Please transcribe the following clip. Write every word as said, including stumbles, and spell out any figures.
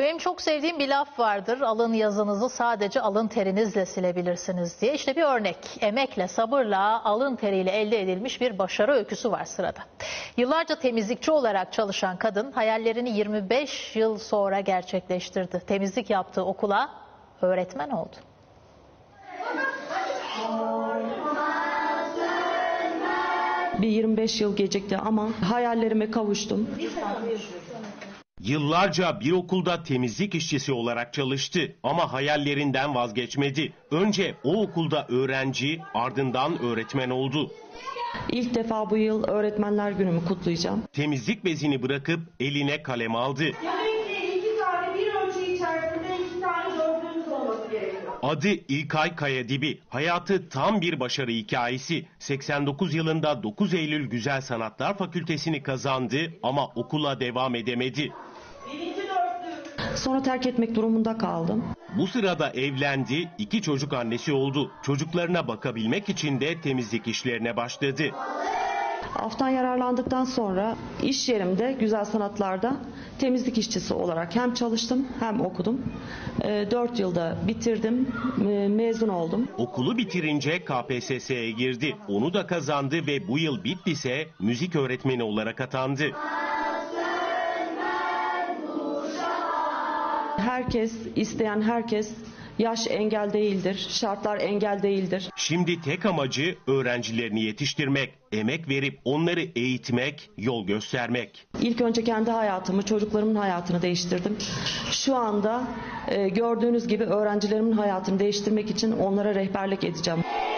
Benim çok sevdiğim bir laf vardır. Alın yazınızı sadece alın terinizle silebilirsiniz diye. İşte bir örnek. Emekle, sabırla, alın teriyle elde edilmiş bir başarı öyküsü var sırada. Yıllarca temizlikçi olarak çalışan kadın hayallerini yirmi beş yıl sonra gerçekleştirdi. Temizlik yaptığı okula öğretmen oldu. Bir yirmi beş yıl gecikti ama hayallerime kavuştum. Yıllarca bir okulda temizlik işçisi olarak çalıştı ama hayallerinden vazgeçmedi. Önce o okulda öğrenci, ardından öğretmen oldu. İlk defa bu yıl Öğretmenler Günü'nü kutlayacağım. Temizlik bezini bırakıp eline kalem aldı. Adı İlkay Kaya Dibi. Hayatı tam bir başarı hikayesi. seksen dokuz yılında dokuz Eylül Güzel Sanatlar Fakültesini kazandı ama okula devam edemedi. Sonra terk etmek durumunda kaldım. Bu sırada evlendi, iki çocuk annesi oldu. Çocuklarına bakabilmek için de temizlik işlerine başladı. Aftan yararlandıktan sonra iş yerimde Güzel Sanatlar'da temizlik işçisi olarak hem çalıştım hem okudum. dört yılda bitirdim, mezun oldum. Okulu bitirince K P S S'ye girdi. Onu da kazandı ve bu yıl Bitlis'e müzik öğretmeni olarak atandı. Herkes, isteyen herkes, yaş engel değildir, şartlar engel değildir. Şimdi tek amacı öğrencilerini yetiştirmek, emek verip onları eğitmek, yol göstermek. İlk önce kendi hayatımı, çocuklarımın hayatını değiştirdim. Şu anda e, gördüğünüz gibi öğrencilerimin hayatını değiştirmek için onlara rehberlik edeceğim.